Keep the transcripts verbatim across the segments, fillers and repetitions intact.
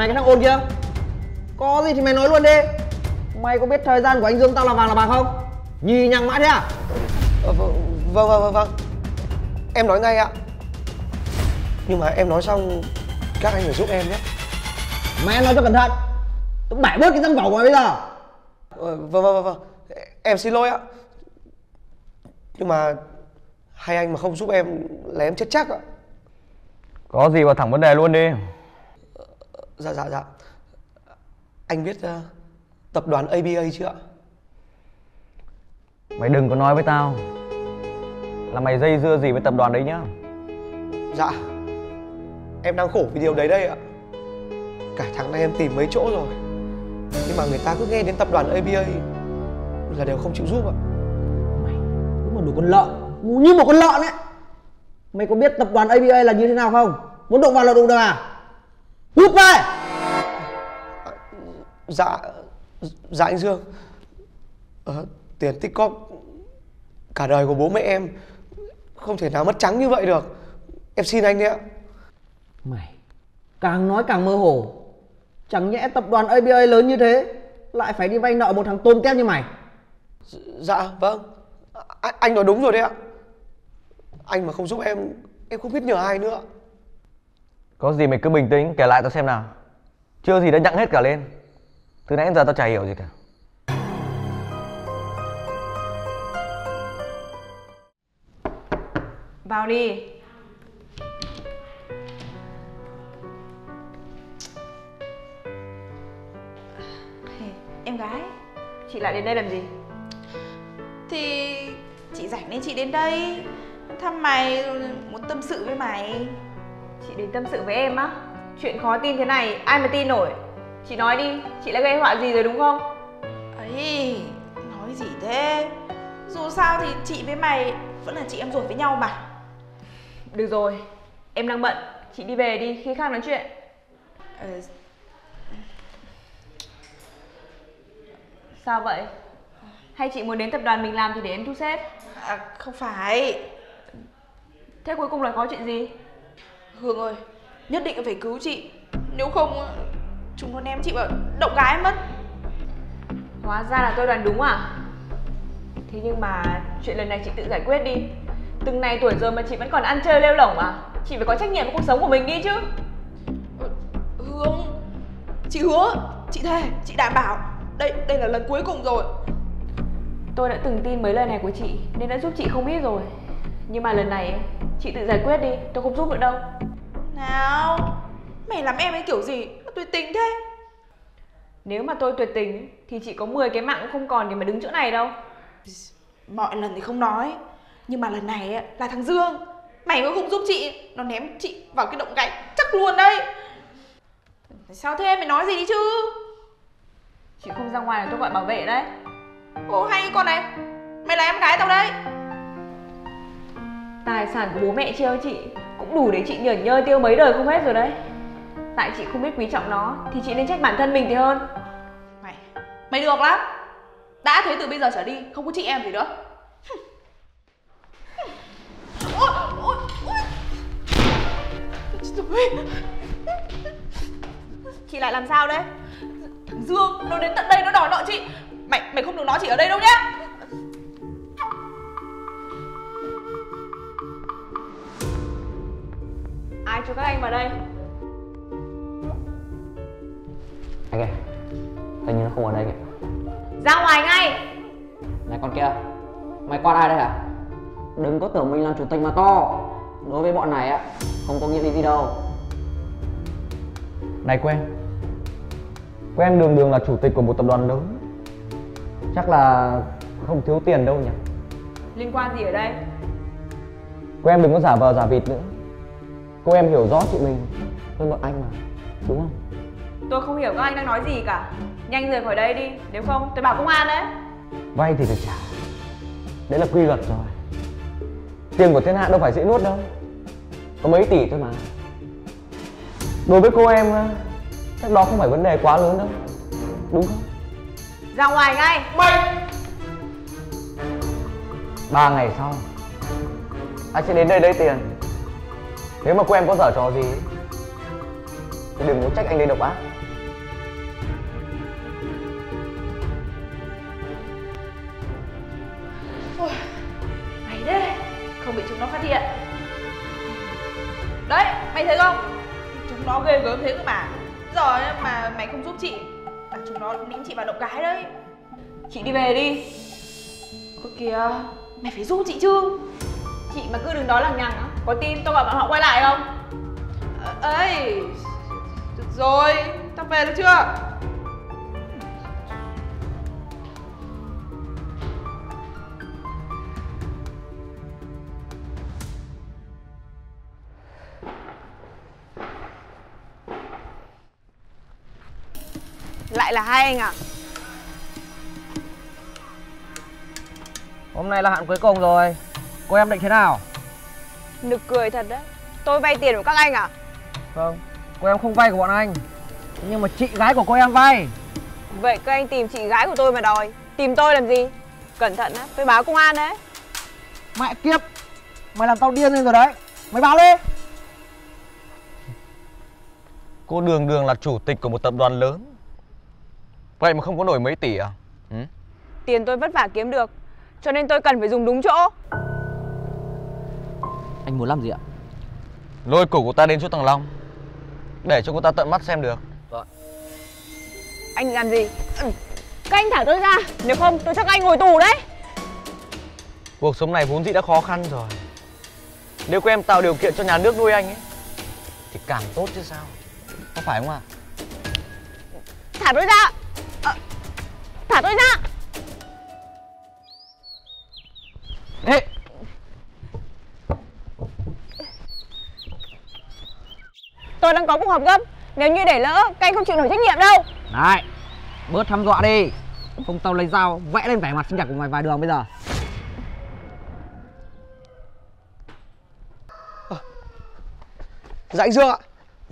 Này cái thằng ôn kia, có gì thì mày nói luôn đi. Mày có biết thời gian của anh Dương tao là vàng là bạc không? Nhì nhằng mãi thế à? Ờ, vâng vâng vâng vâng. Em nói ngay ạ. Nhưng mà em nói xong các anh phải giúp em nhé. Mày nói cho cẩn thận. Tao bẻ bớt cái răng vỏ của mày bây giờ. Ờ, vâng vâng vâng. Em xin lỗi ạ. Nhưng mà hai anh mà không giúp em là em chết chắc ạ. Có gì vào thẳng vấn đề luôn đi. Dạ dạ dạ. Anh biết uh, tập đoàn A B A chưa ạ? Mày đừng có nói với tao là mày dây dưa gì với tập đoàn đấy nhá. Dạ. Em đang khổ vì điều đấy đây ạ. Cả tháng nay em tìm mấy chỗ rồi, nhưng mà người ta cứ nghe đến tập đoàn A B A là đều không chịu giúp ạ. Mày đúng là đủ con lợn, như một con lợn ấy. Mày có biết tập đoàn A B A là như thế nào không? Muốn đụng vào là đụng được à? Hút về. Dạ, dạ anh Dương. Ờ, tiền tích cóp cả đời của bố mẹ em không thể nào mất trắng như vậy được. Em xin anh đấy ạ. Mày càng nói càng mơ hồ. Chẳng nhẽ tập đoàn A B A lớn như thế lại phải đi vay nợ một thằng tôm tép như mày. Dạ vâng. À, anh nói đúng rồi đấy ạ. Anh mà không giúp em, em không biết nhờ ai nữa. Có gì mày cứ bình tĩnh kể lại tao xem nào. Chưa gì đã nhặng hết cả lên. Từ nãy đến giờ tao chả hiểu gì cả. Vào đi. Em gái, chị lại đến đây làm gì? Thì chị rảnh nên chị đến đây thăm mày, muốn tâm sự với mày. Chị đến tâm sự với em á? Chuyện khó tin thế này ai mà tin nổi. Chị nói đi, chị đã gây họa gì rồi đúng không? Ấy, nói gì thế? Dù sao thì chị với mày vẫn là chị em ruột với nhau mà. Được rồi, em đang bận, chị đi về đi, khi khác nói chuyện. Ờ... Sao vậy? Hay chị muốn đến tập đoàn mình làm thì để em thu xếp? À, không phải. Thế cuối cùng là có chuyện gì? Hương ơi, nhất định phải cứu chị. Nếu không, chúng con em chị bảo động gái mất. Hóa ra là tôi đoán đúng à? Thế nhưng mà chuyện lần này chị tự giải quyết đi. Từng này tuổi rồi mà chị vẫn còn ăn chơi lêu lỏng à? Chị phải có trách nhiệm với cuộc sống của mình đi chứ. Hương, chị hứa, chị thề, chị đảm bảo. Đây, đây là lần cuối cùng rồi. Tôi đã từng tin mấy lời này của chị nên đã giúp chị không ít rồi. Nhưng mà lần này chị tự giải quyết đi, tôi không giúp được đâu. Nào, mày làm em ấy kiểu gì, tuyệt tình thế. Nếu mà tôi tuyệt tình thì chị có mười cái mạng cũng không còn để mà đứng chỗ này đâu. Mọi lần thì không nói, nhưng mà lần này là thằng Dương. Mày cũng không giúp chị, nó ném chị vào cái động gạch chắc luôn đấy. Sao thế, mày nói gì đi chứ. Chị không ra ngoài là tôi gọi bảo vệ đấy. Ô hay con này, mày là em gái tao đấy. Tài sản của bố mẹ chia cho chị cũng đủ để chị nhởn nhơ tiêu mấy đời không hết rồi đấy. Tại chị không biết quý trọng nó thì chị nên trách bản thân mình thì hơn. Mày, mày được lắm. Đã thế từ bây giờ trở đi không có chị em gì nữa. Ôi, ôi, ôi. Chị lại làm sao đấy? Thằng Dương nó đến tận đây nó đòi nợ chị. Mày, mày không được nói chị ở đây đâu nhá. Ai cho các anh vào đây? Anh ơi, hình như nó không ở đây kìa. Ra ngoài ngay. Này con kia, mày quát ai đây hả? Đừng có tưởng mình làm chủ tịch mà to. Đối với bọn này á, không có nghĩa lý gì đâu. Này quen, quen đường đường là chủ tịch của một tập đoàn lớn, chắc là không thiếu tiền đâu nhỉ? Liên quan gì ở đây? Cô em đừng có giả vờ giả vịt nữa. Cô em hiểu rõ chị mình hơn bọn anh mà, đúng không? Tôi không hiểu các anh đang nói gì cả. Nhanh rời khỏi đây đi, nếu không tôi bảo công an đấy. Vay thì phải trả, đấy là quy luật rồi. Tiền của thiên hạ đâu phải dễ nuốt đâu, có mấy tỷ thôi mà. Đối với cô em, chắc đó không phải vấn đề quá lớn đâu, đúng không? Ra ngoài ngay. Mày! Ba ngày sau anh sẽ đến đây lấy tiền. Nếu mà cô em có dở trò gì thì đừng có trách anh lên độc ác. không bị chúng nó phát hiện. Đấy, mày thấy không? Chúng nó ghê gớm thế cơ mà. Rồi mà mày không giúp chị là chúng nó nĩnh chị vào động cái đấy. Chị đi về đi. Ôi kìa, mày phải giúp chị chứ. Chị mà cứ đứng đó lằng nhằng á, có tin tao bảo bọn họ quay lại không? À, ấy, được rồi, tao về được chưa? Lại là hai anh à? Hôm nay là hạn cuối cùng rồi, cô em định thế nào? Nực cười thật đấy, tôi vay tiền của các anh à? Không, cô em không vay của bọn anh, nhưng mà chị gái của cô em vay. Vậy các anh tìm chị gái của tôi mà đòi, tìm tôi làm gì? Cẩn thận á, tôi báo công an đấy. Mẹ kiếp, mày làm tao điên lên rồi đấy, mày báo đi. Cô đường đường là chủ tịch của một tập đoàn lớn, vậy mà không có nổi mấy tỷ à? Ừ? Tiền tôi vất vả kiếm được, cho nên tôi cần phải dùng đúng chỗ. Anh muốn làm gì ạ? Lôi cổ của ta đến chỗ thằng Long, để cho cô ta tận mắt xem được. Vâng. Anh làm gì? Các anh thả tôi ra, nếu không tôi chắc anh ngồi tù đấy. Cuộc sống này vốn dĩ đã khó khăn rồi, nếu cô em tạo điều kiện cho nhà nước nuôi anh ấy thì càng tốt chứ sao, có phải không ạ? Thả tôi ra! À, thả tôi ra! Ê! Tôi đang có cuộc họp gấp, nếu như để lỡ các anh không chịu nổi trách nhiệm đâu. Này, bớt hăm dọa đi, không tao lấy dao vẽ lên vẻ mặt xinh đẹp của mày vài đường bây giờ. À, dạ anh Dương ạ,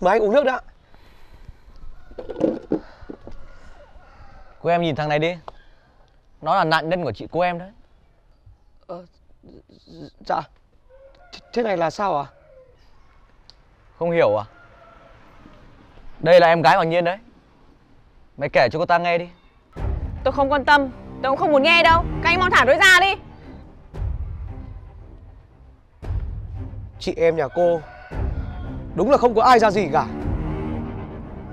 mời anh uống nước đã. Cô em nhìn thằng này đi, nó là nạn nhân của chị cô em đấy. Ờ, dạ. Thế này là sao à? Không hiểu à? Đây là em gái Hoàng Nhiên đấy, mày kể cho cô ta nghe đi. Tôi không quan tâm, tôi cũng không muốn nghe đâu. Các anh mau thả tôi ra đi. Chị em nhà cô đúng là không có ai ra gì cả.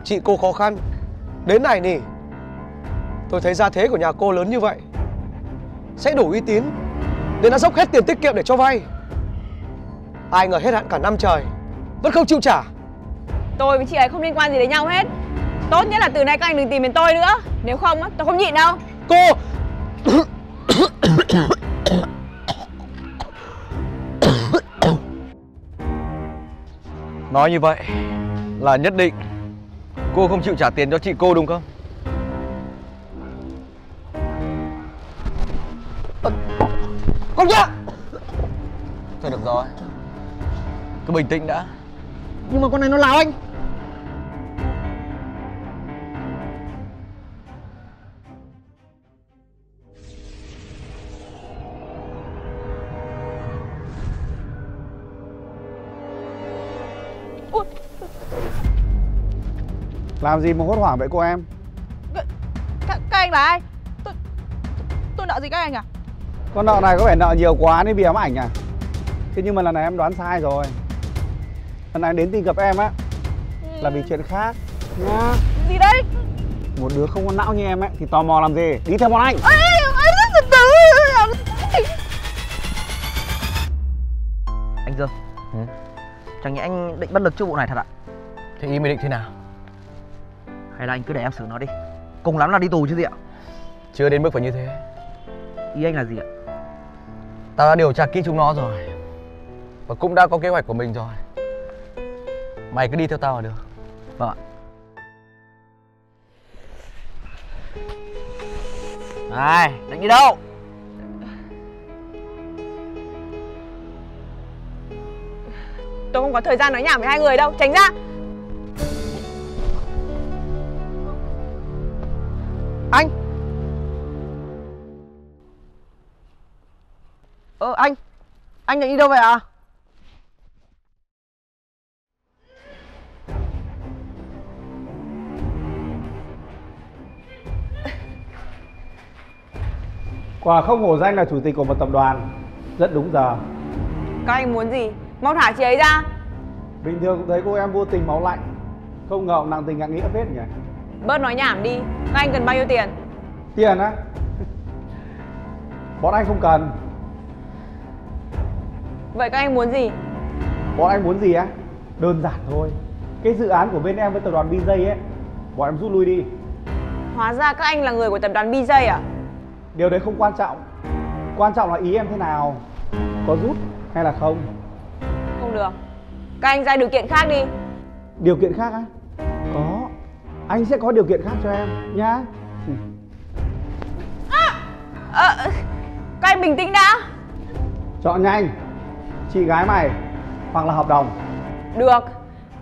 Chị cô khó khăn đến này nỉ, tôi thấy gia thế của nhà cô lớn như vậy sẽ đủ uy tín nên đã dốc hết tiền tiết kiệm để cho vay. Ai ngờ hết hạn cả năm trời vẫn không chịu trả. Tôi với chị ấy không liên quan gì đến nhau hết. Tốt nhất là từ nay các anh đừng tìm đến tôi nữa, nếu không tôi không nhịn đâu. Cô! Nói như vậy là nhất định cô không chịu trả tiền cho chị cô đúng không? Không nhá. Thôi được rồi, cứ bình tĩnh đã. Nhưng mà con này nó láo anh. Ui. Làm gì mà hốt hoảng vậy cô em? Các anh là ai? Tôi, tôi nợ gì các anh à? Con nợ này có vẻ nợ nhiều quá nên bị ám ảnh à? Thế nhưng mà lần này em đoán sai rồi. Lần này đến tìm gặp em á là vì chuyện khác nha. Gì đấy? Một đứa không có não như em ấy thì tò mò làm gì? Đi theo bọn anh. Ê, anh, anh Dương. Ừ? Chẳng nhẽ anh định bất lực trước vụ này thật ạ? Thế ý mày định thế nào? Hay là anh cứ để em xử nó đi, cùng lắm là đi tù chứ gì ạ? Chưa đến mức phải như thế. Ý anh là gì ạ? Tao đã điều tra kỹ chúng nó rồi, và cũng đã có kế hoạch của mình rồi. Mày cứ đi theo tao là được. Vâng ạ. Này, định đi đâu? Tôi không có thời gian nói nhảm với hai người đâu, tránh ra. Anh. Ờ anh, anh định đi đâu vậy ạ? À? Quả không hổ danh là chủ tịch của một tập đoàn, rất đúng giờ. Các anh muốn gì? Mau thả chị ấy ra. Bình thường cũng thấy cô em vô tình máu lạnh, không ngờ nàng tình ngạc nghĩa hết nhỉ. Bớt nói nhảm đi. Các anh cần bao nhiêu tiền? Tiền á? Bọn anh không cần. Vậy các anh muốn gì? Bọn anh muốn gì á? Đơn giản thôi. Cái dự án của bên em với tập đoàn bê jay ấy, bọn em rút lui đi. Hóa ra các anh là người của tập đoàn bê jay à? Điều đấy không quan trọng. Quan trọng là ý em thế nào, có rút hay là không. Không được. Các anh ra điều kiện khác đi. Điều kiện khác á? Có. Anh sẽ có điều kiện khác cho em nhá. À, à, các anh bình tĩnh đã. Chọn nhanh. Chị gái mày hoặc là hợp đồng. Được.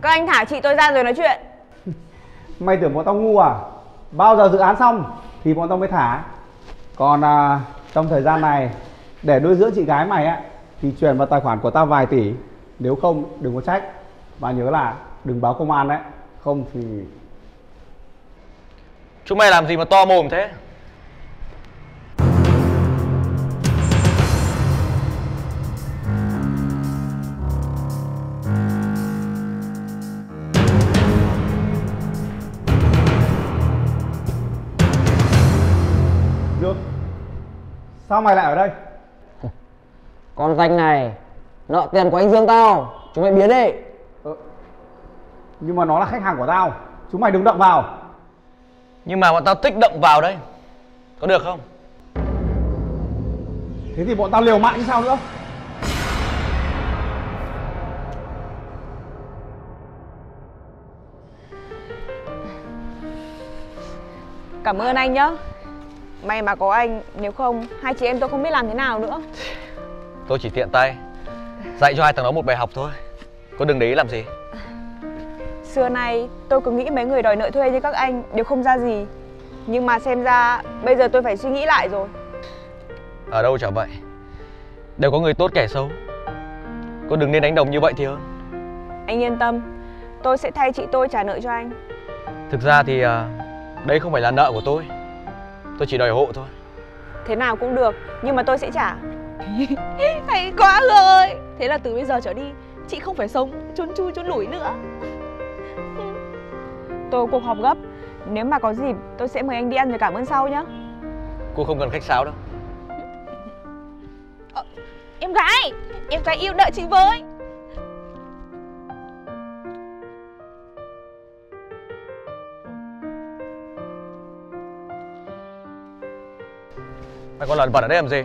Các anh thả chị tôi ra rồi nói chuyện. Mày tưởng bọn tao ngu à? Bao giờ dự án xong thì bọn tao mới thả. Còn à, trong thời gian này để nuôi dưỡng chị gái mày á thì chuyển vào tài khoản của tao vài tỷ. Nếu không đừng có trách. Và nhớ là đừng báo công an đấy. Không thì... Chúng mày làm gì mà to mồm thế? Được. Sao mày lại ở đây? Con danh này nợ tiền của anh Dương tao. Chúng mày biến đi. Ờ. Nhưng mà nó là khách hàng của tao. Chúng mày đừng động vào. Nhưng mà bọn tao thích động vào đấy. Có được không? Thế thì bọn tao liều mạng chứ sao nữa. Cảm ơn anh nhá. May mà có anh. Nếu không hai chị em tôi không biết làm thế nào nữa. Tôi chỉ tiện tay dạy cho hai thằng đó một bài học thôi. Cô đừng để ý làm gì. Xưa nay tôi cứ nghĩ mấy người đòi nợ thuê như các anh đều không ra gì. Nhưng mà xem ra bây giờ tôi phải suy nghĩ lại rồi. Ở đâu chả vậy. Đều có người tốt kẻ xấu. Cô đừng nên đánh đồng như vậy thì hơn. Anh yên tâm. Tôi sẽ thay chị tôi trả nợ cho anh. Thực ra thì à, đây không phải là nợ của tôi. Tôi chỉ đòi hộ thôi. Thế nào cũng được. Nhưng mà tôi sẽ trả. Hay quá rồi. Thế là từ bây giờ trở đi chị không phải sống chôn chui chôn lủi nữa. Tôi cuộc họp gấp. Nếu mà có dịp tôi sẽ mời anh đi ăn rồi cảm ơn sau nhá. Cô không cần khách sáo đâu. Ờ, em gái Em gái yêu đợi chị với. Mày còn lẩn vẩn ở đây làm gì?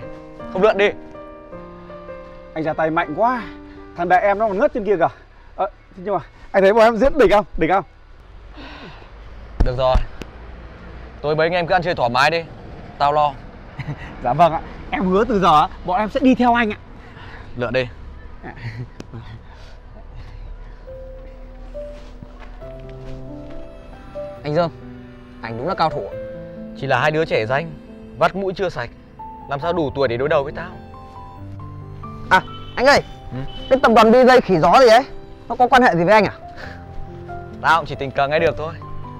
Không lượn đi. Anh ra tay mạnh quá. Thằng đại em nó còn ngất trên kia kìa. À, nhưng mà anh thấy bọn em diễn đỉnh không? Đỉnh không? Được rồi. Tối mấy anh em cứ ăn chơi thoải mái đi. Tao lo. Dạ vâng ạ. Em hứa từ giờ bọn em sẽ đi theo anh ạ. Lượn đi. Anh Dương, anh đúng là cao thủ. Chỉ là hai đứa trẻ danh, vắt mũi chưa sạch, làm sao đủ tuổi để đối đầu với tao. À, anh ơi. Ừ? Cái tập đoàn bê jay khỉ gió gì ấy, nó có quan hệ gì với anh à? Tao cũng chỉ tình cờ nghe được thôi,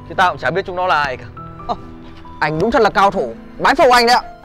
chứ tao cũng chả biết chúng nó là ai cả. Ờ, anh đúng thật là cao thủ. Bái phục anh đấy ạ.